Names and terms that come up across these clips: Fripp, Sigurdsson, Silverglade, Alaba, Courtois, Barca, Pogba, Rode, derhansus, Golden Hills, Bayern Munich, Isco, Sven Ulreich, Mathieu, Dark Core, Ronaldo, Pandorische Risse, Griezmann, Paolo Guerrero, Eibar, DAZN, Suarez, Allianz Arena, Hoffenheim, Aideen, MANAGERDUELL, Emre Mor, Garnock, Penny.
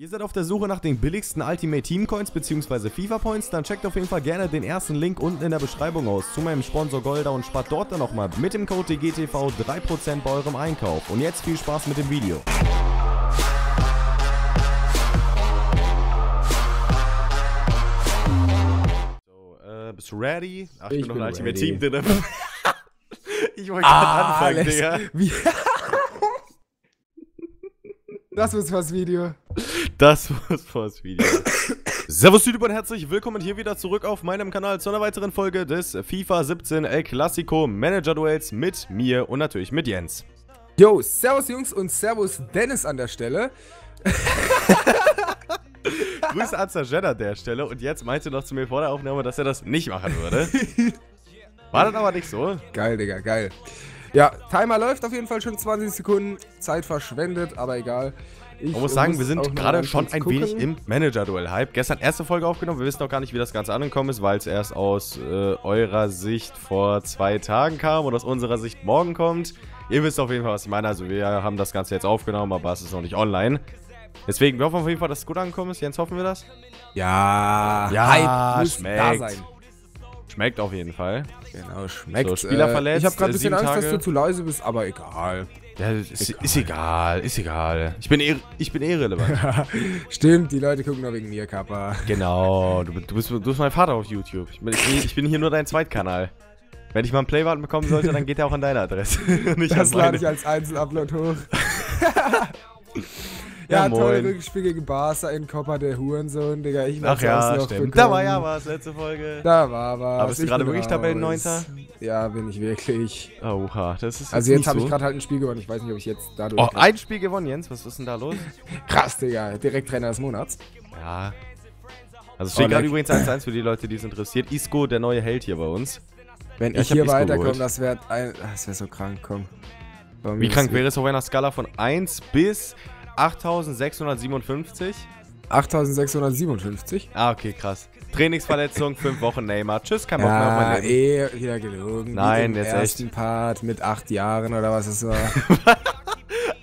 Ihr seid auf der Suche nach den billigsten Ultimate Team Coins bzw. FIFA Points, dann checkt auf jeden Fall gerne den ersten Link unten in der Beschreibung aus zu meinem Sponsor Golda und spart dort dann nochmal mit dem Code DGTV 3% bei eurem Einkauf. Und jetzt viel Spaß mit dem Video. So, bist du ready? Ach, ich bin noch ein Ultimate Team drin. Ich wollte gerade anfangen, Digga. Das wird's fürs Video. Das war's fürs Video. Servus YouTube und herzlich willkommen hier wieder zurück auf meinem Kanal zu einer weiteren Folge des FIFA 17 El Clasico Manager Duells mit mir und natürlich mit Jens. Yo, servus Jungs und servus Dennis an der Stelle. Grüße an Sajeda an der Stelle und Jens meinte noch zu mir vor der Aufnahme, dass er das nicht machen würde. War das aber nicht so. Geil, Digga, geil. Ja, Timer läuft auf jeden Fall schon 20 Sekunden, Zeit verschwendet, aber egal. Man muss sagen, wir sind gerade schon ein wenig im Manager-Duell-Hype. Gestern erste Folge aufgenommen, wir wissen noch gar nicht, wie das Ganze angekommen ist, weil es erst aus eurer Sicht vor 2 Tagen kam und aus unserer Sicht morgen kommt. Ihr wisst auf jeden Fall, was ich meine, also wir haben das Ganze jetzt aufgenommen, aber es ist noch nicht online. Deswegen, wir hoffen auf jeden Fall, dass es gut angekommen ist. Jens, hoffen wir das? Ja, ja, Hype muss da sein. Schmeckt auf jeden Fall. Genau, schmeckt. So, Spieler verletzt. Ich habe gerade ein bisschen Angst, dass du zu leise bist, aber egal. Ja, ist egal. Ich bin irrelevant. Stimmt, die Leute gucken nur wegen mir, Kappa. Genau, du bist mein Vater auf YouTube. Ich bin hier nur dein Zweitkanal. Wenn ich mal einen Playbutton bekommen sollte, dann geht er auch an deine Adresse. Das lade ich als Einzelupload hoch. Ja, tolle Rückspiel gegen Barca in Copa, der Hurensohn, Digga. Ach ja, stimmt. Da war ja was, letzte Folge. Da war was. Aber bist du gerade wirklich Tabellenneunter? Ja, bin ich wirklich. Oha, das ist. Also jetzt habe ich gerade halt ein Spiel gewonnen. Ich weiß nicht, ob ich jetzt dadurch. Oh, ein Spiel gewonnen, Jens. Was ist denn da los? Krass, Digga. Direkt Trainer des Monats. Ja. Also steht gerade übrigens 1:1 für die Leute, die es interessiert. Isco, der neue Held hier bei uns. Wenn ich hier weiterkomme, das wäre so krank, komm. Wie krank wäre es auf einer Skala von 1 bis 8.657? 8.657? Ah, okay, krass. Trainingsverletzung, 5 Wochen Neymar. Tschüss, kein Bock mehr auf mein Leben. Wieder gelogen. Nein, jetzt ersten echt. Part mit 8 Jahren oder was es war.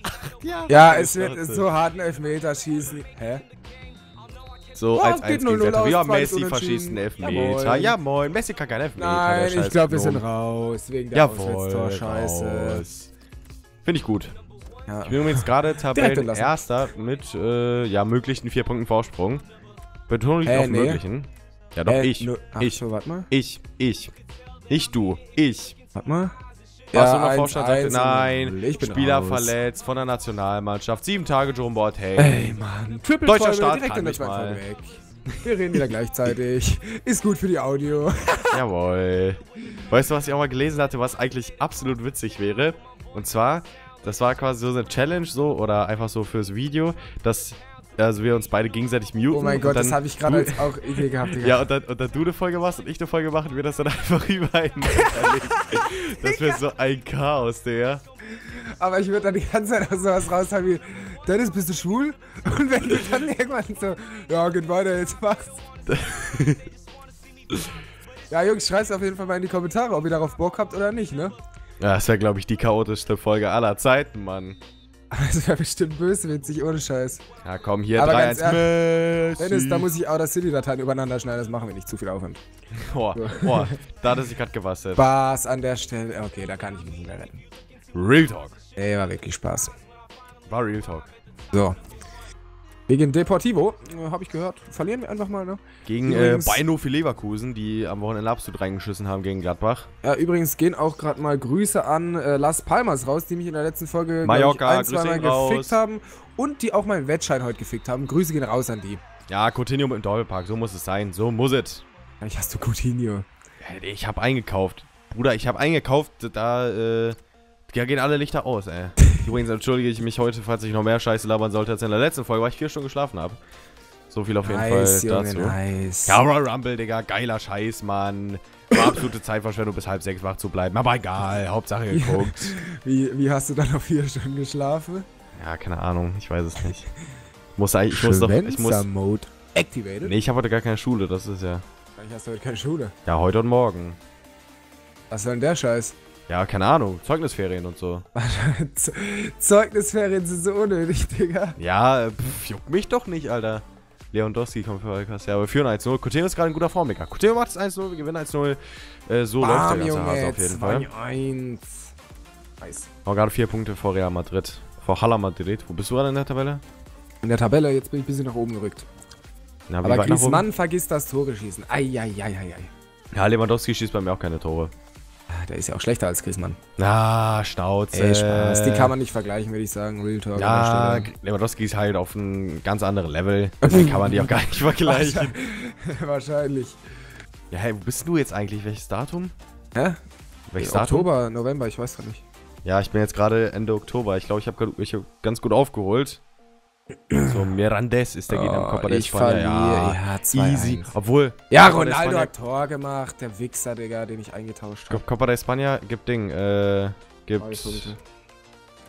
8 Jahre? Ja, es wird so hart ein Elfmeterschießen. Hä? So, als 1 gegen 0. Ja, Messi verschießt einen Elfmeter. Ja, moin. Messi kann keinen Elfmeter. Nein, ich glaube, wir sind raus. Wegen der Auswärtstor-Scheiße. Finde ich gut. Ja. Ich bin übrigens gerade Tabellenerster mit möglichen 4 Punkten Vorsprung. Betonung liegt auf möglichen. Ja doch, ich. Warte mal. Ja, Vorstand nein, ich bin Spieler raus. Verletzt von der Nationalmannschaft. 7 Tage John Board, hey Mann. Triple deutscher Start kann mich mal. Weg. Wir reden wieder gleichzeitig. Ist gut für die Audio. Jawohl. Weißt du, was ich auch mal gelesen hatte, was eigentlich absolut witzig wäre? Und zwar... Das war quasi so eine Challenge, so, oder einfach so fürs Video, dass also wir uns beide gegenseitig muten. Oh mein Gott, das habe ich gerade jetzt auch Idee gehabt. Ja, und dann du eine Folge machst und ich eine Folge machen, wir das dann einfach übereinander legen. Das wäre so ein Chaos, Digga. Aber ich würde dann die ganze Zeit auch sowas raushaben wie, Dennis, bist du schwul? Und wenn du dann irgendwann so, ja, geht weiter, jetzt mach's. Ja, Jungs, schreibt's auf jeden Fall mal in die Kommentare, ob ihr darauf Bock habt oder nicht, ne? Ja, das wäre, glaube ich, die chaotischste Folge aller Zeiten, Mann. Das wäre bestimmt böswitzig, ohne Scheiß. Ja, komm, hier, 3-1. Dennis, da muss ich Outer City-Dateien übereinander schneiden, das machen wir nicht, zu viel Aufwand. Boah, boah, da hat er sich gerade gebastelt. Spaß an der Stelle, okay, da kann ich mich nicht mehr retten. Real Talk. Ey, war wirklich Spaß. War Real Talk. So. Wegen Deportivo, habe ich gehört, verlieren wir einfach mal, ne? Gegen Bayer Leverkusen, die am Wochenende absolut reingeschissen haben gegen Gladbach. Ja, übrigens gehen auch gerade mal Grüße an Las Palmas raus, die mich in der letzten Folge Mallorca, zweimal gefickt haben und die auch meinen Wettschein heute gefickt haben. Grüße gehen raus an die. Ja, Coutinho im Doppelpack, so muss es sein, so muss es. Ich hasse Coutinho. Ich habe eingekauft, Bruder, ich habe eingekauft, da gehen alle Lichter aus, ey. Übrigens entschuldige ich mich heute, falls ich noch mehr Scheiße labern sollte als in der letzten Folge, weil ich 4 Stunden geschlafen habe. So viel auf jeden Fall dazu. Nice. Gara Rumble, Digga, geiler Scheiß, Mann. War absolute Zeitverschwendung, bis 5:30 wach zu bleiben. Aber egal, Hauptsache geguckt. Wie hast du dann auf 4 Stunden geschlafen? Ja, keine Ahnung, ich weiß es nicht. Schwänzer-Mode activated? Nee, ich habe heute gar keine Schule, das ist ja... Ich hast du heute keine Schule? Ja, heute und morgen. Was soll denn der Scheiß? Ja, keine Ahnung. Zeugnisferien und so. Zeugnisferien sind so unnötig, Digga. Ja, juckt mich doch nicht, Alter. Lewandowski kommt für Alcacer, aber wir führen 1-0. Coutinho ist gerade in guter Form, Digga. Coutinho macht es 1-0, wir gewinnen 1-0. So läuft der ganze Hase auf jeden Fall. 2-1. Nice. Noch gerade 4 Punkte vor Real Madrid. Vor Real Madrid. Wo bist du gerade in der Tabelle? In der Tabelle, jetzt bin ich ein bisschen nach oben gerückt. Na, aber Griezmann vergisst das Tore schießen. Eieieiei. Ja, Lewandowski schießt bei mir auch keine Tore. Der ist ja auch schlechter als Griezmann. Ah, Schnauze. Ey, Spaß. Die kann man nicht vergleichen, würde ich sagen. Real Talk. Ja, Lewandowski ist halt auf einem ganz anderen Level. Deswegen kann man die auch gar nicht vergleichen. Wahrscheinlich. Ja, hey, wo bist du jetzt eigentlich? Welches Datum? Hä? Welches Datum? Oktober, November, ich weiß gar nicht. Ja, ich bin jetzt gerade Ende Oktober. Ich glaube, ich habe gerade ganz gut aufgeholt. So, Mirandes ist der Gegner im Copa de España. Ja, 2-1. Easy. Obwohl. Ja, Ronaldo hat Tor gemacht, der Wichser, Digga, den ich eingetauscht habe. Copa de España gibt Ding. Gibt.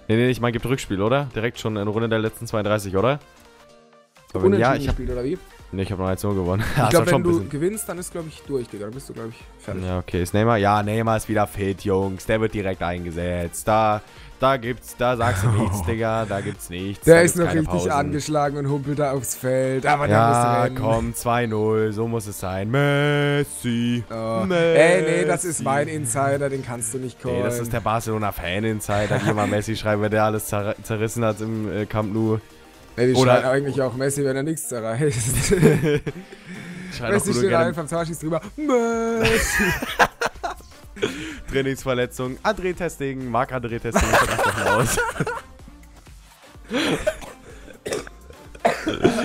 Nee, ich meine, gibt Rückspiel, oder? Direkt schon in Runde der letzten 32, oder? Aber ja, ich habe oder wie? Nee, ich habe noch 1-0 gewonnen. Ich glaube, wenn du gewinnst, dann ist, glaube ich, durch, Digga. Dann bist du, glaube ich, fertig. Ja, okay. Ist Neymar? Ja, Neymar ist wieder fit, Jungs. Der wird direkt eingesetzt. Da sagst du nichts, Digga, da gibt's nichts. Der ist noch richtig angeschlagen und humpelt da aufs Feld. Aber ja, komm, 2-0, so muss es sein. Messi, Messi. Ey, nee, das ist mein Insider, den kannst du nicht callen. Nee, das ist der Barcelona-Fan-Insider, hier mal Messi schreiben, wenn der alles zerrissen hat im Camp Nou. Nee, die schreiben eigentlich auch Messi, wenn er nichts zerreißt. Messi steht da einfach am Torschieß drüber. Messi. Trainingsverletzung. André Ter Stegen, Marc-André Ter Stegen, sieht doch mal aus.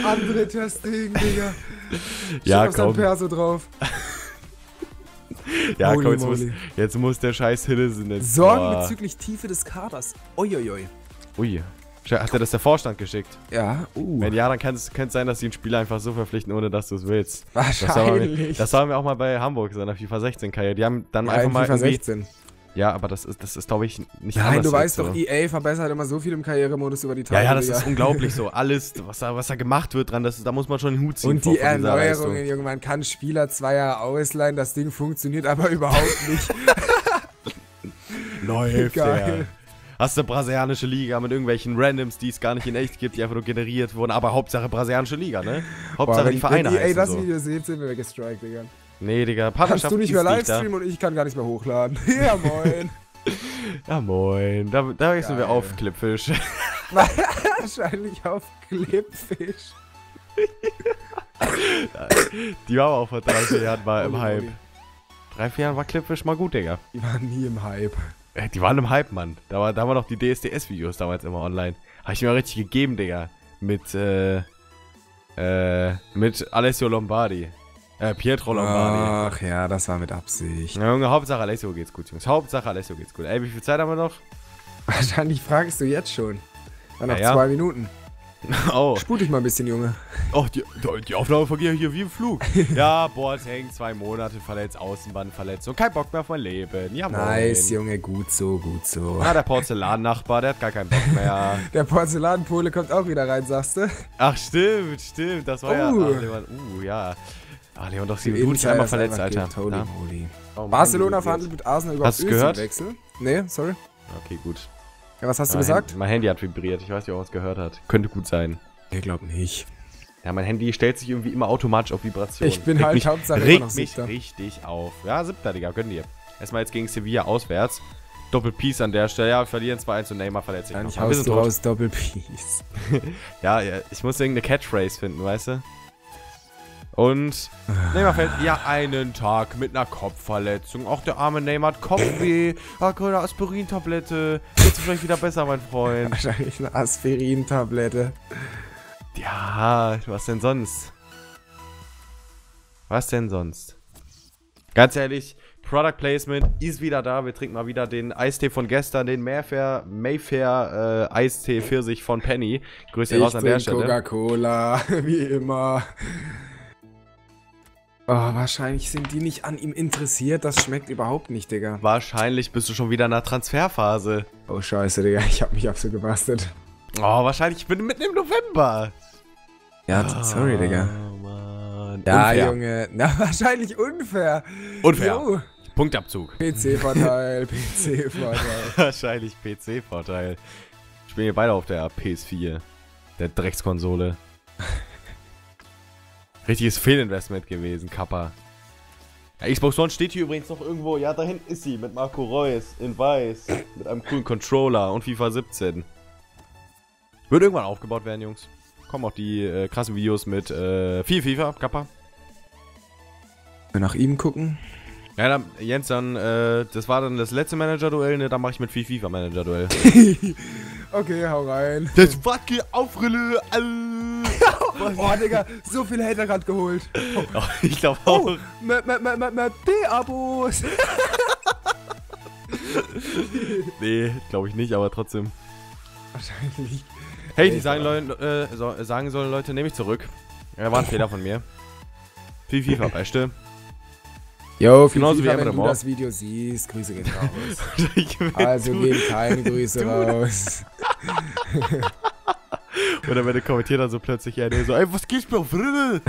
André Ter Stegen, Digga. Ja, komm. Auf Perso drauf. Ja, holy, komm, jetzt muss der scheiß Cillessen jetzt. Sorgen bezüglich Tiefe des Kaders. Uiuiui. Ui. Hat er das der Vorstand geschickt? Ja. Wenn ja, dann kann es sein, dass die einen Spieler einfach so verpflichten, ohne dass du es willst. Wahrscheinlich. Das haben wir auch mal bei Hamburg, so in der FIFA 16-Karriere. Die haben dann einfach mal... FIFA 16. Ja, aber das ist glaube ich, nicht anders. Nein, du weißt doch, EA verbessert immer so viel im Karrieremodus über die Tage. Ja, das ist unglaublich so. Alles, was da gemacht wird dran, da muss man schon den Hut ziehen. Und die Erneuerungen, Junge, man kann Spieler 2 Jahre ausleihen, das Ding funktioniert aber überhaupt nicht. Läuft, geil. Hast du brasilianische Liga mit irgendwelchen Randoms, die es gar nicht in echt gibt, die einfach nur generiert wurden, aber Hauptsache brasilianische Liga, ne? Hauptsache die Vereine heißen so. Ey, das Video seht, sind wir gestrikt, Digga. Nee, Digga, Partnerschaft. Kannst du nicht mehr Livestreamen und ich kann gar nicht mehr hochladen. Ja, moin. Ja, moin. Da wechseln wir auf Clipfish. Wahrscheinlich auf Clipfish. Die waren auch vor 3, 4 Jahren mal im Hype. 3, 4 Jahren war Clipfish mal gut, Digga. Die waren nie im Hype. Die waren im Hype, Mann. Da waren noch die DSDS-Videos damals immer online. Habe ich mir mal richtig gegeben, Digga. Mit Alessio Lombardi. Pietro Lombardi. Ach ja, das war mit Absicht. Ja, Junge, Hauptsache Alessio geht's gut, Jungs. Hauptsache Alessio geht's gut. Ey, wie viel Zeit haben wir noch? Wahrscheinlich fragst du jetzt schon. War noch 2 Minuten. Oh. Sput dich mal ein bisschen, Junge. Oh, die Aufnahme vergeht hier wie im Flug. Ja, Boateng, 2 Monate verletzt, Außenbandverletzung, kein Bock mehr auf mein Leben. Ja, nice, Junge, gut so, gut so. Ah, der Porzellan-Nachbar, der hat gar keinen Bock mehr. Der Porzellanpole kommt auch wieder rein, sagst du? Ach, stimmt, das war ja. Ach, Lewandowski, du bist einmal verletzt, Alter. Ja. Oh, Barcelona verhandelt mit Arsenal über Özil-Wechsel. Nee, sorry. Okay, gut. Ja, was hast du gesagt? Mein Handy hat vibriert. Ich weiß nicht, ob man es gehört hat. Könnte gut sein. Ich glaube nicht. Ja, mein Handy stellt sich irgendwie immer automatisch auf Vibration. Ich bin halt Hauptsache immer noch 7. Regt mich richtig auf. Ja, 7. Digga, gönn dir. Erstmal jetzt gegen Sevilla auswärts. Doppel-Piece an der Stelle. Ja, wir verlieren 2-1 und Neymar verletzt sich noch. Haust du raus, Doppel-Piece. Ja, ich muss irgendeine Catchphrase finden, weißt du? Und Neymar fällt ja einen Tag mit einer Kopfverletzung. Auch der arme Neymar hat Kopfweh. Hat eine Aspirintablette. Geht's vielleicht wieder besser, mein Freund? Wahrscheinlich eine Aspirintablette. Ja, was denn sonst? Was denn sonst? Ganz ehrlich, Product Placement ist wieder da. Wir trinken mal wieder den Eistee von gestern, den Mayfair Eistee Pfirsich von Penny. Grüße raus an der Stelle. Coca-Cola, wie immer. Oh, wahrscheinlich sind die nicht an ihm interessiert. Das schmeckt überhaupt nicht, Digga. Wahrscheinlich bist du schon wieder in einer Transferphase. Oh, scheiße, Digga. Ich hab mich absolut gebastelt. Oh, wahrscheinlich. Ich bin mitten im November. Ja, sorry, Digga. Mann. Ja, unfair. Junge. Na, wahrscheinlich unfair. Unfair. Jo. Punktabzug. PC-Vorteil, PC-Vorteil. Wahrscheinlich PC-Vorteil. Spielen wir beide auf der PS4. Der Dreckskonsole. Richtiges Fehlinvestment gewesen, Kappa. Ja, Xbox One steht hier übrigens noch irgendwo. Ja, da hinten ist sie. Mit Marco Reus in Weiß. Mit einem coolen Controller und FIFA 17. Wird irgendwann aufgebaut werden, Jungs. Kommen auch die krassen Videos mit viel FIFA, Kappa. Nach ihm gucken. Ja, dann, Jens, dann, das war dann das letzte Manager-Duell, ne? Dann mache ich mit viel FIFA-Manager-Duell. Okay, hau rein. Das Wacke Aufrille. Oh, Digga, so viel Hater gerade geholt. Oh. Ich glaube auch. Oh, B-Abos. Nee, glaube ich nicht, aber trotzdem. Wahrscheinlich. Hey, die sagen sollen, Leute, nehme ich zurück. Ja, war ein Fehler von mir. Viel FIFA, weißt du? Jo, genauso wie Emre Mor, wenn du das Video siehst, Grüße gehen raus. Also geben keine Grüße raus. Oder wenn der Kommentierer so plötzlich hernehmen, so, ey, was geht mir auf Riddle?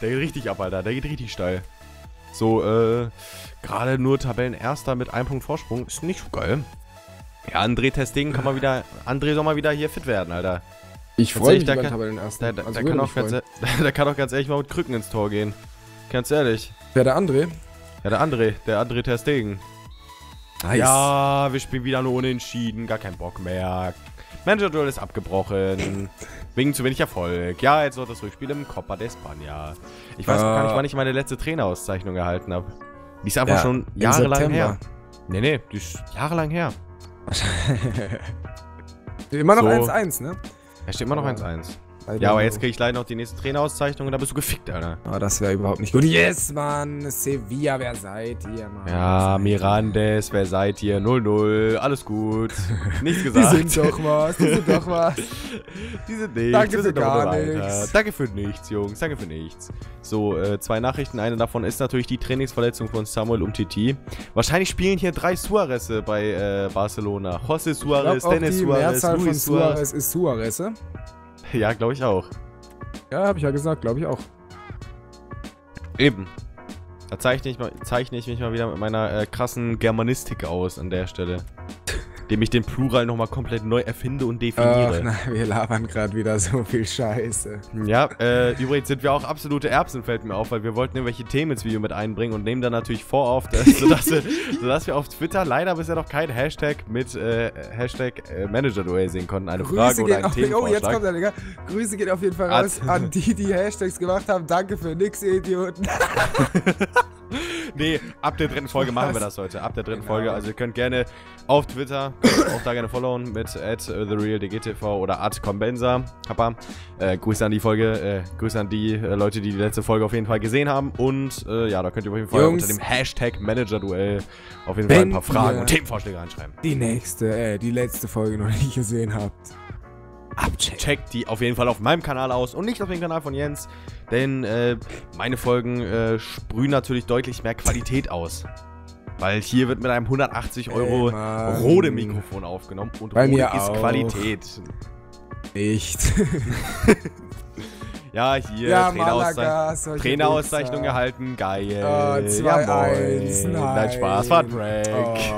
Der geht richtig ab, Alter, der geht richtig steil. So, gerade nur Tabellenerster mit 1 Punkt Vorsprung, ist nicht so geil. Ja, André Ter Stegen kann mal wieder, André soll mal wieder hier fit werden, Alter. Ich freue mich über den Tabellenersten. Der kann auch ganz ehrlich mal mit Krücken ins Tor gehen. Ganz ehrlich. Wer, der André? Ja, der André Ter Stegen. Nice. Ja, wir spielen wieder nur unentschieden, gar keinen Bock mehr. Manager-Duell ist abgebrochen. Wegen zu wenig Erfolg. Ja, jetzt noch das Rückspiel im Copa de España. Ich weiß gar nicht, wann ich meine letzte Trainerauszeichnung erhalten habe. Die ist einfach schon jahrelang her. Nee, nee, die ist jahrelang her. Immer noch so. 1-1, ne? Da steht immer noch 1-1. Ja, aber jetzt krieg ich leider noch die nächste Trainerauszeichnung und da bist du gefickt, Alter. Oh, das wäre überhaupt nicht gut. Yes, Mann! Sevilla, wer seid ihr, Mann? Ja, Mirandes, wer seid ihr? 0-0, alles gut. Nichts gesagt. Die sind doch was, die sind doch was. Die sind nichts. Danke für gar nichts. Danke für nichts, Jungs, danke für nichts. So, 2 Nachrichten. Eine davon ist natürlich die Trainingsverletzung von Samuel Umtiti. Wahrscheinlich spielen hier 3 Suarez bei Barcelona. José Suarez, Dennis Suarez, Luis Suarez. Ist Suarez? Ja, glaube ich auch. Ja, habe ich ja gesagt, glaube ich auch. Eben. Da zeichne ich mich mal wieder mit meiner krassen Germanistik aus an der Stelle. Indem ich den Plural nochmal komplett neu erfinde und definiere. Ach, nein, wir labern gerade wieder so viel Scheiße. Ja, übrigens sind wir auch absolute Erbsen, fällt mir auf, weil wir wollten irgendwelche Themen ins Video mit einbringen und nehmen dann natürlich vor auf, sodass wir auf Twitter leider bisher noch kein Hashtag mit Manager-Duell sehen konnten. Eine Grüße Frage oder ein Themenvorschlag. Oh, jetzt kommt der, Digga. Grüße geht auf jeden Fall raus an die, die Hashtags gemacht haben. Danke für nix, ihr Idioten. Nee, ab der 3. Folge machen wir das heute. Ab der 3. Folge. Also ihr könnt gerne auf Twitter, auch da gerne followen mit @therealdgtv oder @combensa. Kappa. Grüße an die Folge, Grüße an die Leute, die letzte Folge auf jeden Fall gesehen haben. Und ja, da könnt ihr auf jeden Fall, Jungs, unter dem Hashtag Manager-Duell auf jeden Fall ein paar Fragen und Themenvorschläge reinschreiben. Die letzte Folge noch nicht gesehen habt. Checkt die auf jeden Fall auf meinem Kanal aus und nicht auf dem Kanal von Jens, denn meine Folgen sprühen natürlich deutlich mehr Qualität aus. Weil hier wird mit einem 180 € Rode Mikrofon aufgenommen und Rode ist auch Qualität. Nicht. Ja, hier, ja, Trainerauszeichnung erhalten, geil. Oh, 2-1, nein, Spaß, war ein Break.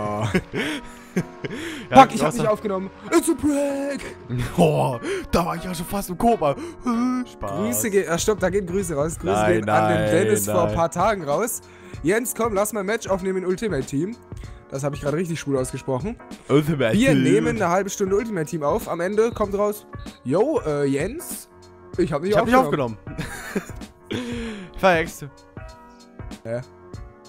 Ja, fuck, ich hab nicht aufgenommen. It's a break. Oh, da war ich ja schon fast im Koma. Spaß. Grüße gehen. Ah, stopp, da gehen Grüße raus. Grüße gehen an den Dennis vor ein paar Tagen raus. Jens, komm, lass mal ein Match aufnehmen in Ultimate Team. Das habe ich gerade richtig schwul ausgesprochen. Ultimate Team. Wir nehmen eine halbe Stunde Ultimate Team auf. Am Ende kommt raus: Yo, Jens, ich hab nicht aufgenommen. Verhext. Ja.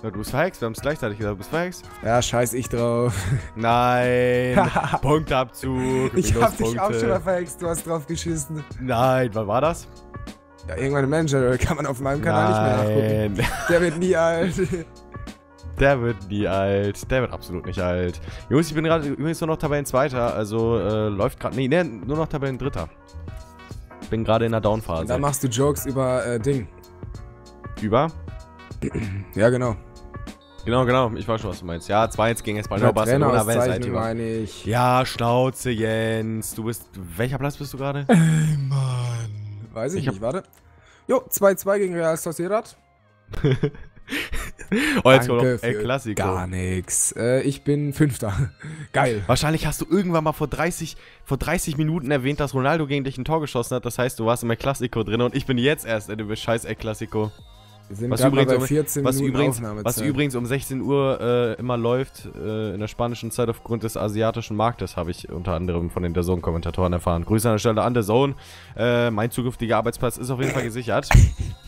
Ja, du bist verhext, wir haben es gleichzeitig gesagt, du bist verhext. Ja, scheiß ich drauf. Nein, Punktabzug. Ich hab dich auch schon mal verhext, du hast drauf geschissen. Nein, wann war das? Ja, irgendwann im Manager, kann man auf meinem Kanal nicht mehr nachgucken. Der wird nie alt. Der wird nie alt, der wird absolut nicht alt. Jungs, ich bin gerade übrigens nur noch Tabellenzweiter, also läuft gerade, nee, nur noch Tabellendritter. Ich bin gerade in der Downphase. Da machst du Jokes über Ding. Über? Ja, genau. Genau, ich weiß schon, was du meinst. Ja, 2-1 gegen Espanyol, ja, Barcelona, wer seid ihr? Ja, Schnauze, Jens. Du bist, welcher Platz bist du gerade? Ey, Mann. Weiß ich nicht, warte. Jo, 2-2 gegen Real Sociedad. Oh, jetzt kommt noch El Clasico. Gar nichts. Ich bin Fünfter. Geil. Wahrscheinlich hast du irgendwann mal vor 30 Minuten erwähnt, dass Ronaldo gegen dich ein Tor geschossen hat. Das heißt, du warst im El Clasico drin und ich bin jetzt erst in dem scheiß El Clasico. Wir sind was übrigens um 16 Uhr immer läuft in der spanischen Zeit aufgrund des asiatischen Marktes, habe ich unter anderem von den DAZN-Kommentatoren erfahren. Grüße an der Stelle an DAZN. Mein zukünftiger Arbeitsplatz ist auf jeden Fall gesichert.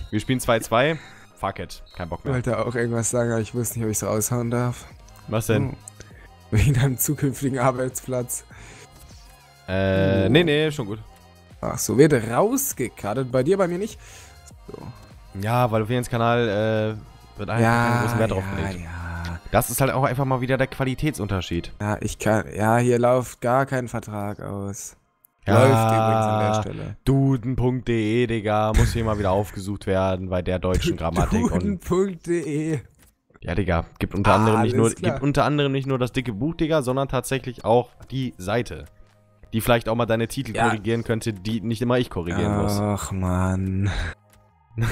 Wir spielen 2-2. Fuck it. Kein Bock mehr. Ich wollte auch irgendwas sagen, aber ich wusste nicht, ob ich es raushauen darf. Was denn? Wegen deinem zukünftigen Arbeitsplatz. Nee, schon gut. Ach so, wird rausgekartet. Bei dir, bei mir nicht? So. Ja, weil auf Jens Kanal wird einfach einen großen Wert drauf gelegt. Ja. Das ist halt auch einfach mal wieder der Qualitätsunterschied. Ja, ich kann. Ja, hier läuft gar kein Vertrag aus. Ja, läuft übrigens an der Stelle. Duden.de, Digga, muss hier mal wieder aufgesucht werden bei der deutschen Grammatik. Duden.de. Ja, Digga, gibt unter anderem nicht nur das dicke Buch, Digga, sondern tatsächlich auch die Seite. Die vielleicht auch mal deine Titel korrigieren könnte, die nicht immer ich korrigieren muss. Ach, Mann.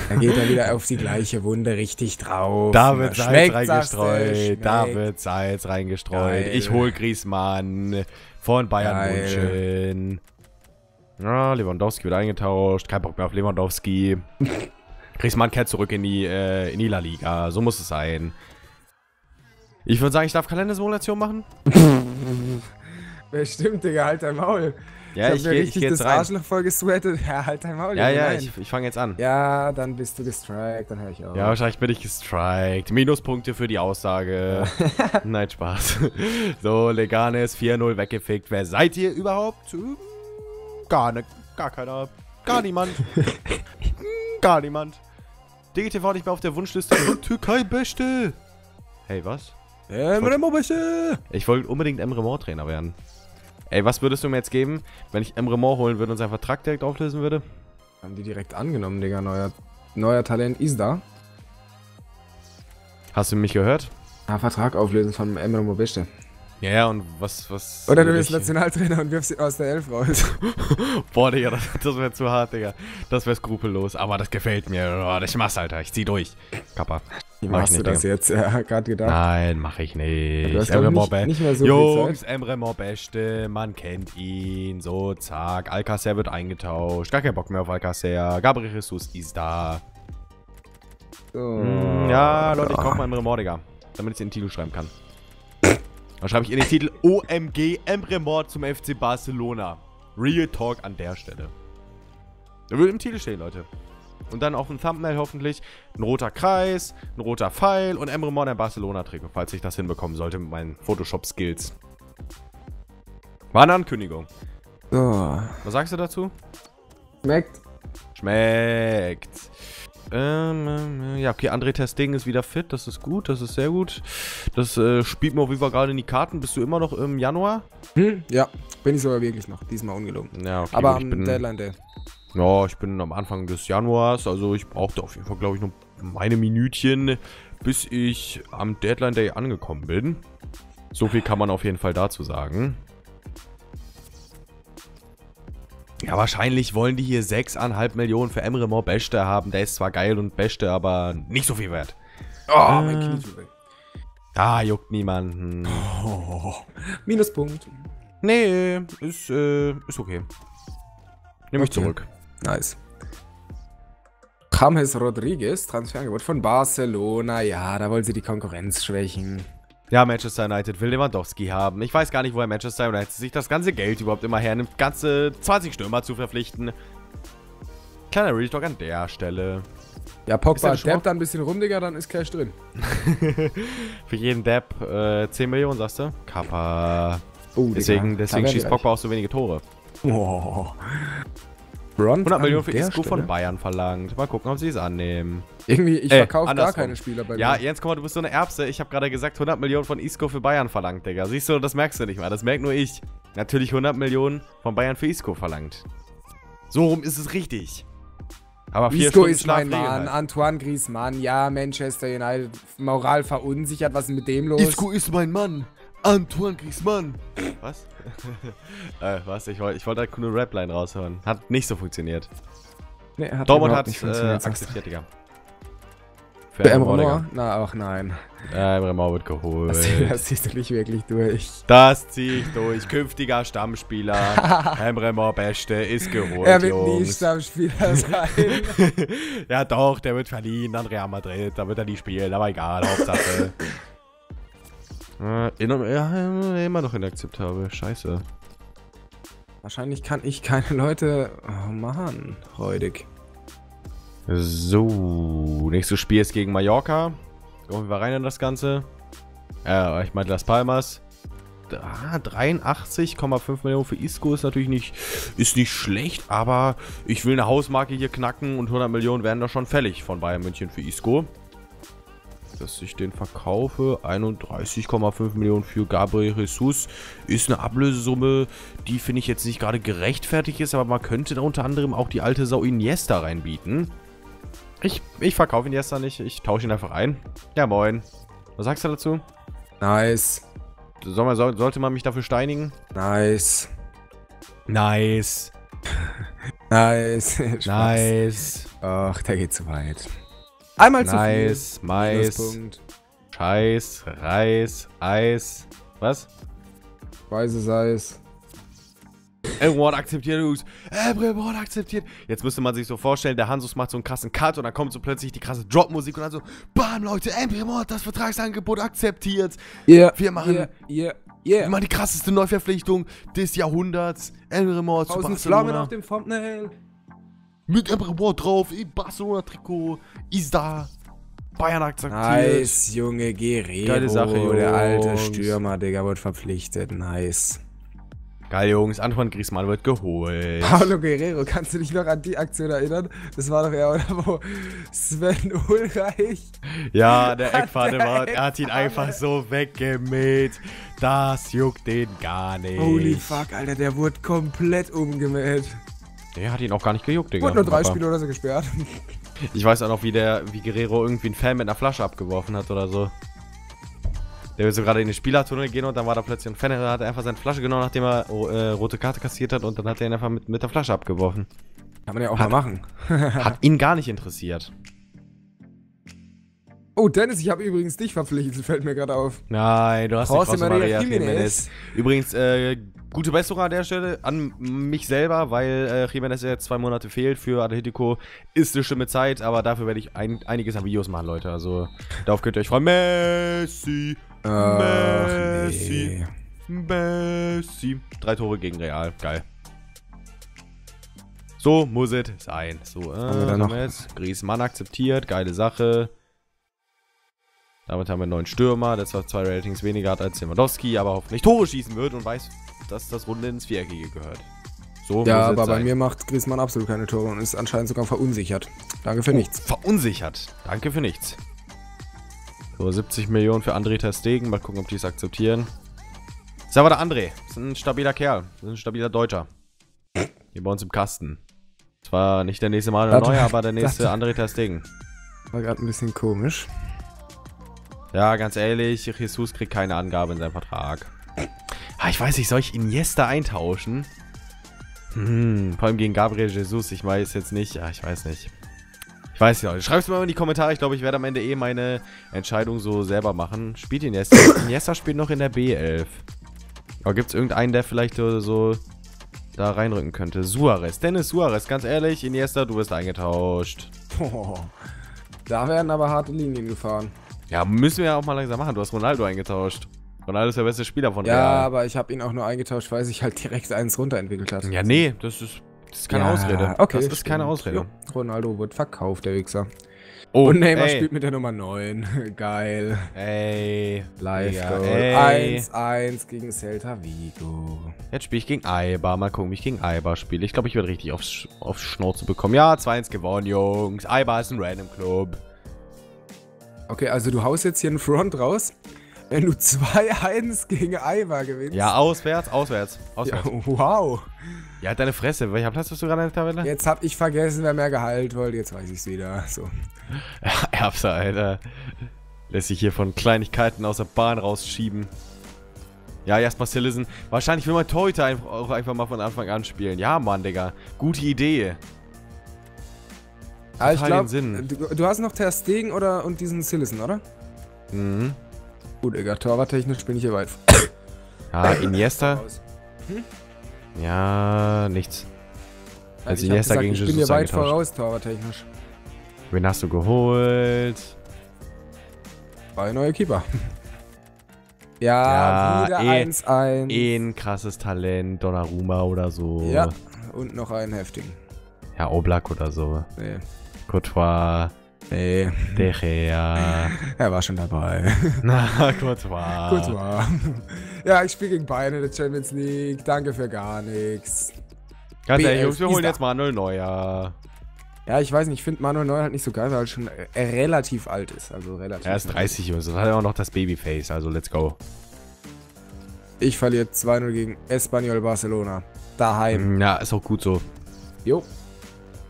Da geht er wieder auf die gleiche Wunde richtig drauf. Da wird Salz reingestreut. Geil. Ich hol Griezmann von Bayern München. Ja, Lewandowski wird eingetauscht. Kein Bock mehr auf Lewandowski. Griezmann kehrt zurück in die La Liga. So muss es sein. Ich würde sagen, ich darf Kalendersimulation machen. Bestimmt, Digga. Halt dein Maul. Ja, ich geh jetzt rein. Arschloch voll gesweatet. Ja, halt dein Maul. Ja, ich fange jetzt an. Ja, dann bist du gestrikt, dann höre ich auf. Ja, wahrscheinlich bin ich gestrikt. Minuspunkte für die Aussage. Nein, Spaß. So, Leganes 4-0 weggefickt. Wer seid ihr überhaupt? Gar keiner. Gar niemand. Gar niemand. DGTV war nicht mehr auf der Wunschliste. Türkei-Beste. Hey, was? Emre Mor-Beste. Ich wollte unbedingt Emre Mor-Trainer werden. Ey, was würdest du mir jetzt geben, wenn ich Emre Mor holen würde und seinen Vertrag direkt auflösen würde? Haben die direkt angenommen, Digga. Neuer Talent ist da. Hast du mich gehört? Ja, Vertrag auflösen von Emre Mor Beste. Ja, und was... Oder du bist Nationaltrainer und wirfst ihn aus der Elf raus. Boah, Digga, das wäre zu hart, Digga. Das wäre skrupellos, aber das gefällt mir. Ich mach's, Alter. Ich zieh durch. Kappa. Wie machst du das jetzt? Ja, gerade gedacht. Nein, mach ich nicht. Du hast Emre Mor nicht so Jungs, Emre Mor Beste, man kennt ihn. So, zack. Alcacer wird eingetauscht. Gar kein Bock mehr auf Alcacer. Gabriel Jesus ist da. So. Ja, Leute, ich kauf mal Emre Mor, Digga. Damit ich den Titel schreiben kann. Dann schreibe ich in den Titel OMG Emre Mor zum FC Barcelona. Real Talk an der Stelle. Der würde im Titel stehen, Leute. Und dann auf dem Thumbnail hoffentlich ein roter Kreis, ein roter Pfeil und Emre Mor in der Barcelona-Trikot, falls ich das hinbekommen sollte mit meinen Photoshop-Skills. War eine Ankündigung. Oh. Was sagst du dazu? Schmeckt. Schmeckt. Ja, okay, André Ter Stegen ist wieder fit, das ist gut, das ist sehr gut. Das spielt mir auf jeden Fall gerade in die Karten. Bist du immer noch im Januar? Hm, ja, bin ich sogar wirklich noch, diesmal ungelogen. Ja, okay, aber am Deadline Day. Ja, ich bin am Anfang des Januars, also ich brauchte auf jeden Fall, glaube ich, noch meine Minütchen, bis ich am Deadline Day angekommen bin. So viel kann man auf jeden Fall dazu sagen. Ja, wahrscheinlich wollen die hier 6,5 Millionen für Emre Mor Beste haben. Der ist zwar geil und Beste, aber nicht so viel wert. Oh, mein Knie tut weh. Ah, juckt niemanden. Oh. Minuspunkt. Nee, ist okay. Nehme ich zurück. Nice. James Rodriguez, Transferangebot von Barcelona. Ja, da wollen sie die Konkurrenz schwächen. Ja, Manchester United will Lewandowski haben. Ich weiß gar nicht, woher Manchester United sich das ganze Geld überhaupt immer hernimmt, ganze 20 Stürmer zu verpflichten. Kleiner Real Talk an der Stelle. Ja, Pogba dabbt da ein bisschen rum, Digga, dann ist Cash drin. Für jeden Dab 10 Millionen, sagst du? Kappa. Oh, deswegen schießt Pogba auch so wenige Tore. Oh. 100 Millionen für Isco von Bayern verlangt. Mal gucken, ob sie es annehmen. Irgendwie, ich verkaufe gar keine Spieler bei mir. Ja, Jens, guck mal, du bist so eine Erbse. Ich habe gerade gesagt, 100 Millionen von Isco für Bayern verlangt, Digga. Siehst du, das merkst du nicht mal. Das merkt nur ich. Natürlich 100 Millionen von Bayern für Isco verlangt. So rum ist es richtig. Aber Isco ist mein Mann, Antoine Griezmann. Ja, Manchester United moral verunsichert. Was ist mit dem los? Isco ist mein Mann. Antoine Griezmann. Was? Was? Ich wollte halt eine Rapline raushören. Hat nicht so funktioniert. Nee, hat Dortmund hat nicht funktioniert, akzeptiert, Digga. Für Emre Mor? Na, ach nein. Emre Mor wird geholt. Das ziehst du nicht wirklich durch. Das zieh ich durch. Künftiger Stammspieler. Emre Mor Beste ist geholt. Er wird nie Stammspieler sein. Ja doch, der wird verliehen an Real Madrid. Da wird er nie spielen, aber egal, Hauptsache. Immer noch inakzeptabel. Scheiße. Wahrscheinlich kann ich keine Leute. Oh Mann, räudig. So, nächstes Spiel ist gegen Mallorca. Kommen wir rein in das Ganze. Ich meine Las Palmas. 83,5 Millionen für Isco ist natürlich nicht, schlecht, aber ich will eine Hausmarke hier knacken und 100 Millionen werden da schon fällig von Bayern München für Isco. Dass ich den verkaufe, 31,5 Millionen für Gabriel Jesus, ist eine Ablösesumme, die finde ich jetzt nicht gerade gerechtfertigt ist, aber man könnte da unter anderem auch die alte Sau Iniesta reinbieten. Ich verkaufe Iniesta nicht, ich tausche ihn einfach ein. Ja moin. Was sagst du dazu? Nice. Sollte man mich dafür steinigen? Nice. Nice. Nice. Nice. Ach, der geht zu weit. Einmal nice, zu viel. Mais, Scheiß, Reis, Eis. Was? Weißes Eis. Everyone akzeptiert uns. Everyone akzeptiert. Jetzt müsste man sich so vorstellen, der Hansus macht so einen krassen Cut und dann kommt so plötzlich die krasse Drop-Musik und dann so, bam, Leute, Everyone hat das Vertragsangebot akzeptiert. Yeah, wir machen... Wir machen die krasseste Neuverpflichtung des Jahrhunderts. Everyone zu Barcelona. Flammen auf dem Thumbnail. Mit Emre Mor drauf, Barcelona-Trikot, ist da, Bayern akzeptiert. Nice, Junge, Guerrero. Geile Sache, Jungs. Der alte Stürmer, Digga, wird verpflichtet, nice. Geil, Jungs, Antoine Griezmann wird geholt. Paolo Guerrero, kannst du dich noch an die Aktion erinnern? Das war doch er, oder wo Sven Ulreich... Ja, der Eckfahne war, er hat ihn einfach so weggemäht. Das juckt den gar nicht. Holy fuck, Alter, der wurde komplett umgemäht. Der hat ihn auch gar nicht gejuckt, Digga. Und nur 3 Spiele oder so gesperrt. Ich weiß auch noch, wie Guerrero irgendwie einen Fan mit einer Flasche abgeworfen hat oder so. Der will so gerade in den Spielertunnel gehen und dann war da plötzlich ein Fan, der hat einfach seine Flasche genommen, nachdem er rote Karte kassiert hat und dann hat er ihn einfach mit der Flasche abgeworfen. Kann man ja auch mal machen. Hat ihn gar nicht interessiert. Oh, Dennis, ich habe übrigens dich verpflichtet, fällt mir gerade auf. Nein, du hast dich José María Jiménez. Übrigens, gute Besserung an der Stelle an mich selber, weil Jiménez jetzt 2 Monate fehlt für Atletico. Ist eine schlimme Zeit, aber dafür werde ich einiges an Videos machen, Leute. Also, darauf könnt ihr euch freuen. Messi, Messi, Messi. 3 Tore gegen Real, geil. So muss es sein. So, Griezmann akzeptiert, geile Sache. Damit haben wir einen neuen Stürmer, der zwar 2 Ratings weniger hat als Lewandowski, aber hoffentlich Tore schießen wird und weiß, dass das Runde ins Viereckige gehört. So ja, aber bei mir macht Griezmann absolut keine Tore und ist anscheinend sogar verunsichert. Danke für nichts. Verunsichert. Danke für nichts. So, 70 Millionen für André Ter Stegen. Mal gucken, ob die es akzeptieren. Das ist aber der André. Das ist ein stabiler Kerl. Das ist ein stabiler Deutscher. Hier bei uns im Kasten. Zwar nicht der nächste Manuel Neuer, aber der nächste André Ter Stegen. War gerade ein bisschen komisch. Ja, ganz ehrlich, Jesus kriegt keine Angabe in seinem Vertrag. Ah, ich weiß nicht, soll ich Iniesta eintauschen? Vor allem gegen Gabriel Jesus, ich weiß jetzt nicht. Ja, ich weiß nicht. Ich weiß nicht, Leute. Schreibt es mir mal in die Kommentare. Ich glaube, ich werde am Ende eh meine Entscheidung so selber machen. Spielt Iniesta? Iniesta spielt noch in der B11. Aber gibt es irgendeinen, der vielleicht so da reinrücken könnte? Suarez. Dennis Suarez, ganz ehrlich, Iniesta, du wirst eingetauscht. Boah, da werden aber harte Linien gefahren. Ja, müssen wir ja auch mal langsam machen. Du hast Ronaldo eingetauscht. Ronaldo ist der beste Spieler von Real. Ja, aber ich habe ihn auch nur eingetauscht, weil sich halt direkt eins runterentwickelt hat. Ja, nee, das ist keine Ausrede. Okay, das ist keine Ausrede. Ja, Ronaldo wird verkauft, der Wichser. Oh, und Neymar spielt mit der Nummer 9. Geil. Ey. Live Goal. 1-1 gegen Celta Vigo. Jetzt spiele ich gegen Eibar. Mal gucken, wie ich gegen Eibar spiele. Ich glaube, ich werde richtig aufs Schnauze bekommen. Ja, 2-1 gewonnen, Jungs. Eibar ist ein Random Club. Okay, also du haust jetzt hier einen Front raus, wenn du 2-1 gegen Eibar gewinnst. Ja, auswärts. Ja, wow. Ja, deine Fresse. Welcher Platz bist du gerade in der Tabelle? Jetzt hab ich vergessen, wer mehr Gehalt wollte. Jetzt weiß ich's wieder. So. Erbse, Alter. Lässt sich hier von Kleinigkeiten aus der Bahn rausschieben. Ja, Jasper Cillessen. Wahrscheinlich will man heute auch einfach mal von Anfang an spielen. Ja, Mann, Digga. Gute Idee. Also ich glaub, Sinn. Du hast noch Ter Stegen und diesen Cillessen, oder? Mhm. Gut, egal, torwarttechnisch bin ich hier weit. Ja, Iniesta. Hm? Ja, nichts. Also Iniesta gegen Jesus. Ich bin hier weit voraus, torwarttechnisch. Wen hast du geholt? Bei neuer Keeper. Ja, wieder 1-1. Ein krasses Talent, Donnarumma oder so. Ja, und noch einen heftigen. Ja, Oblak oder so. Nee. Courtois. Nee. De Gea. Er war schon dabei. Na, Courtois. Courtois. Ja, ich spiele gegen Bayern in der Champions League. Danke für gar nichts. Ganz ehrlich, Jungs, wir holen jetzt Manuel Neuer. Ja, ich weiß nicht, ich finde Manuel Neuer halt nicht so geil, weil er schon relativ alt ist. Also relativ. Er ist 30 und so, hat er auch noch das Babyface, also let's go. Ich verliere 2-0 gegen Espanyol Barcelona. Daheim. Ja, ist auch gut so. Jo.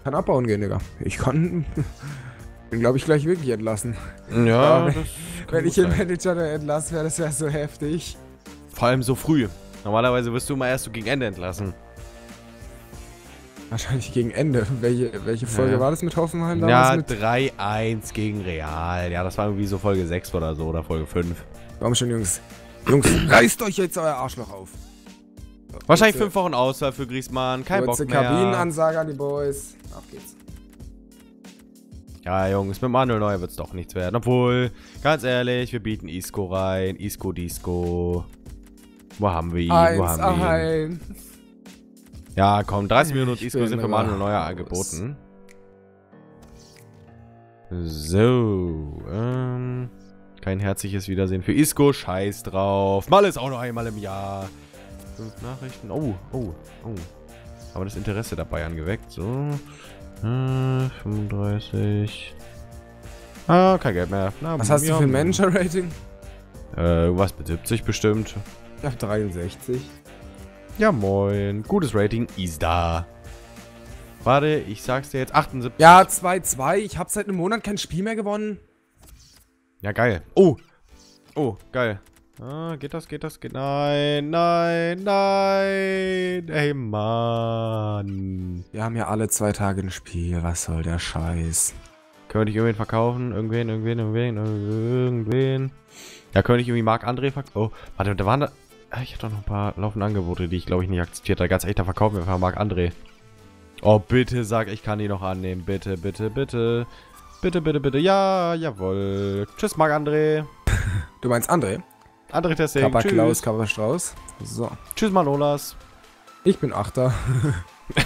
Kann abbauen gehen, Digga. Ich kann... Den glaube ich gleich wirklich entlassen. Ja, wenn ich den Manager entlassen wäre, das wäre so heftig. Vor allem so früh. Normalerweise wirst du immer erst so gegen Ende entlassen. Wahrscheinlich gegen Ende. Welche Folge war das mit Hoffenheim? Ja, 3-1 gegen Real. Ja, das war irgendwie so Folge 6 oder so oder Folge 5. Komm schon, Jungs. Jungs, reißt euch jetzt euer Arschloch auf. Wahrscheinlich 5 Wochen Auswahl für Griezmann. Kein Bock mehr. Kabinenansage an die Boys. Auf geht's. Ja, Jungs, mit Manuel Neuer wird's doch nichts werden. Obwohl, ganz ehrlich, wir bieten Isco rein. Isco, Disco. Wo haben wir ihn? Wo haben wir ihn? Ja, komm, 30 Minuten und Isco sind für Manuel Neuer angeboten. So, kein herzliches Wiedersehen für Isco, scheiß drauf. Mal ist auch noch einmal im Jahr. 5 Nachrichten, oh. Aber das Interesse der Bayern geweckt, so. 35. Ah, kein Geld mehr. Na, was hast du für ein Manager-Rating? Was mit 70 bestimmt. Ich hab 63. Ja, moin. Gutes Rating ist da. Warte, ich sag's dir jetzt. 78. Ja, 2-2. Ich hab seit einem Monat kein Spiel mehr gewonnen. Ja, geil. Oh, geil. Ah, geht das? Nein. Ey, Mann. Wir haben ja alle 2 Tage ein Spiel. Was soll der Scheiß? Können wir nicht irgendwen verkaufen? Irgendwen. Ja, können wir nicht irgendwie Marc-André verkaufen? Oh, warte, da waren da... Ich hatte doch noch ein paar laufende Angebote, die ich, glaube ich, nicht akzeptiert habe. Ganz echt, da verkaufen wir einfach Marc-André. Oh, bitte sag, ich kann die noch annehmen. Bitte. Bitte. Ja, jawohl. Tschüss, Marc-André. Du meinst André? André Ter Stegen. Kappa Klaus, Kappa Strauß. So. Tschüss, Manolas. Ich bin Achter.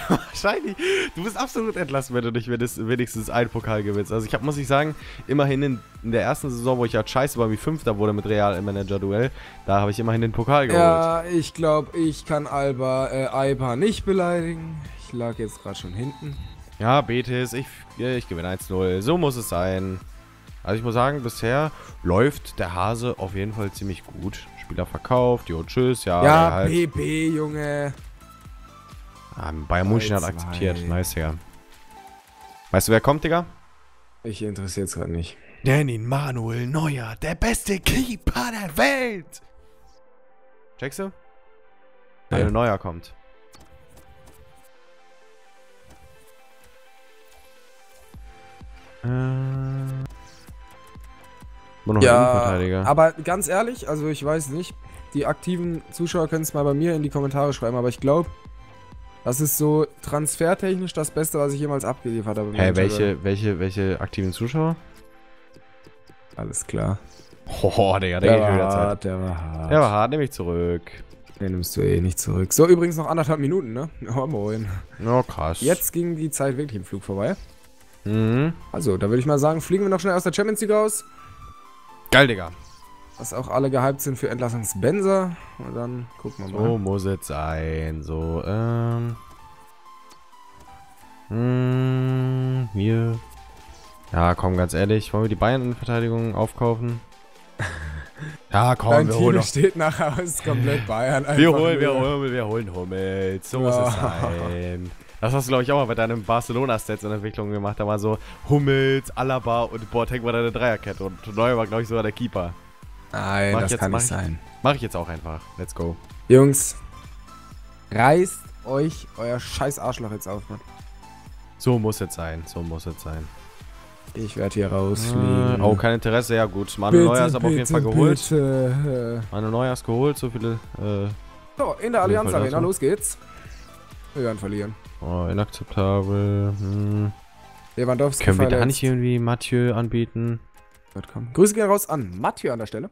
Wahrscheinlich. Du bist absolut entlassen, wenn du nicht wenigstens einen Pokal gewinnst. Also ich muss ich sagen, immerhin in der ersten Saison, wo ich ja scheiße war, wie 5. wurde mit Real im Manager-Duell, da habe ich immerhin den Pokal geholt. Ja, ich glaube, ich kann Eibar nicht beleidigen. Ich lag jetzt gerade schon hinten. Ja, Betis, ich gewinne 1-0. So muss es sein. Also ich muss sagen, bisher läuft der Hase auf jeden Fall ziemlich gut. Spieler verkauft, jo, tschüss, ja. Ja, halt. PP, Junge. Ah, Bayern Munich hat akzeptiert. Nice, Digga. Weißt du, wer kommt, Digga? Ich interessiere es gerade nicht. Denn Manuel Neuer, der beste Keeper der Welt! Checkst du? Manuel Neuer kommt. Ja, aber ganz ehrlich, also ich weiß nicht. Die aktiven Zuschauer können es mal bei mir in die Kommentare schreiben, aber ich glaube... Das ist so transfertechnisch das Beste, was ich jemals abgeliefert habe. Hey, welche aktiven Zuschauer? Alles klar. Oh, Digga, der geht hart, der war hart, nehme ich zurück. Den nimmst du eh nicht zurück. So, übrigens noch 1,5 Minuten, ne? Oh, moin. Oh, krass. Jetzt ging die Zeit wirklich im Flug vorbei. Mhm. Also, da würde ich mal sagen, fliegen wir noch schnell aus der Champions League raus. Geil, Digga. Dass auch alle gehypt sind für Entlassungsbenser. Und dann gucken wir mal. So muss es sein. So, hier. Ja, komm, ganz ehrlich. Wollen wir die Bayern in Verteidigung aufkaufen? Ja, komm, wir holen noch. Steht nachher aus komplett Bayern. Wir holen Hummels. So muss es sein. Das hast du, glaube ich, auch mal bei deinem Barcelona-Stats in Entwicklung gemacht. Da war so Hummels, Alaba und Boateng war deine Dreierkette. Und Neuer war, glaube ich, sogar der Keeper. Nein, das kann nicht sein. Mach ich jetzt auch einfach. Let's go. Jungs, reißt euch euer scheiß Arschloch jetzt auf, Mann. So muss es sein, so muss es sein. Ich werde hier rausfliegen. Oh, kein Interesse, ja gut. Manuel Neuer ist aber auf jeden Fall geholt. Manuel Neuer ist geholt, so viele... so, in der Allianz Arena, los geht's. Wir werden verlieren. Oh, inakzeptabel. Hm. Lewandowski können wir da nicht irgendwie Mathieu anbieten? Grüße gehen raus an Mathieu an der Stelle.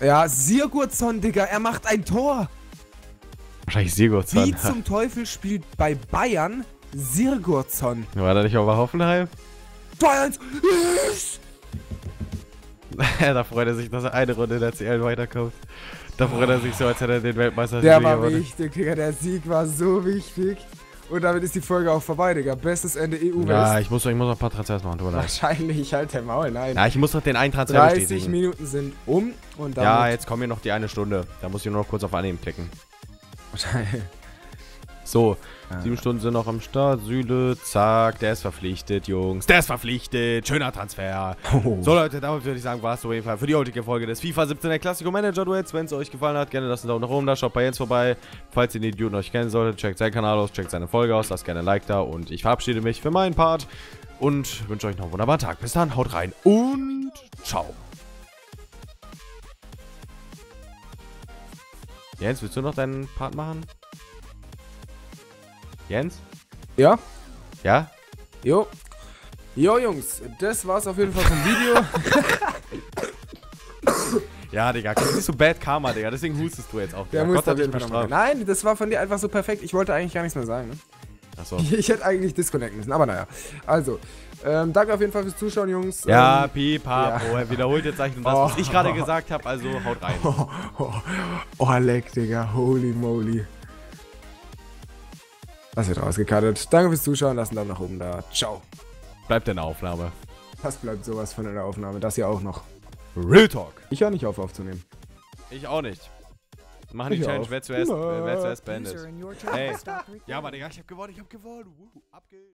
Ja, Sigurdsson, Digga, er macht ein Tor. Wahrscheinlich Sigurdsson. Wie zum Teufel spielt bei Bayern Sigurdsson? War da nicht auch bei Hoffenheim? 2-1! Da freut er sich, dass er eine Runde in der CL weiterkommt. Da freut er sich so, als hätte er den Weltmeister gewonnen. Der war wichtig, Digga. Der Sieg war so wichtig. Und damit ist die Folge auch vorbei, Digga. Bestes Ende EU-West. Ja, ich muss noch ein paar Transfers machen, oder? Wahrscheinlich, halt der Maul, nein. Ja, ich muss noch den einen Transfer bestätigen. 30 Minuten sind um und dann. Ja, jetzt kommen hier noch die eine Stunde. Da muss ich nur noch kurz auf Annehmen klicken. So, 7 Stunden sind noch am Start. Süle, zack, der ist verpflichtet, Jungs. Der ist verpflichtet, schöner Transfer. Oh. So, Leute, damit würde ich sagen, war es auf jeden Fall für die heutige Folge des FIFA 17 der Classico Manager Duels. Wenn es euch gefallen hat, gerne lasst einen Daumen nach oben da. Schaut bei Jens vorbei. Falls ihr den Idioten euch kennen solltet, checkt seinen Kanal aus, checkt seine Folge aus, lasst gerne ein Like da. Und ich verabschiede mich für meinen Part und wünsche euch noch einen wunderbaren Tag. Bis dann, haut rein und ciao. Jens, willst du noch deinen Part machen? Jens? Ja? Ja? Jo. Jo, Jungs, das war's auf jeden Fall vom Video. Ja, Digga, das ist so Bad Karma, Digga, deswegen hustest du jetzt auch. Ja, Gott hat dich bestraft. Nein, das war von dir einfach so perfekt. Ich wollte eigentlich gar nichts mehr sagen. Ne? Ach so. Ich hätte eigentlich disconnecten müssen, aber naja. Also, danke auf jeden Fall fürs Zuschauen, Jungs. Ja, pipa, ja. Oh, wiederholt jetzt eigentlich das, was ich gerade gesagt habe, also haut rein. Oh, leck, Digga, holy moly. Das wird rausgekartet. Danke fürs Zuschauen. Lasst einen Daumen nach oben da. Ciao. Bleibt in der Aufnahme. Das bleibt sowas von in der Aufnahme. Das hier auch noch. Real Talk. Ich höre nicht auf aufzunehmen. Ich auch nicht. Machen die Challenge. Wer zuerst beendet. Hey. Ja, Mann, Digga. Ich hab gewonnen. Ich hab gewonnen. Ab geht's.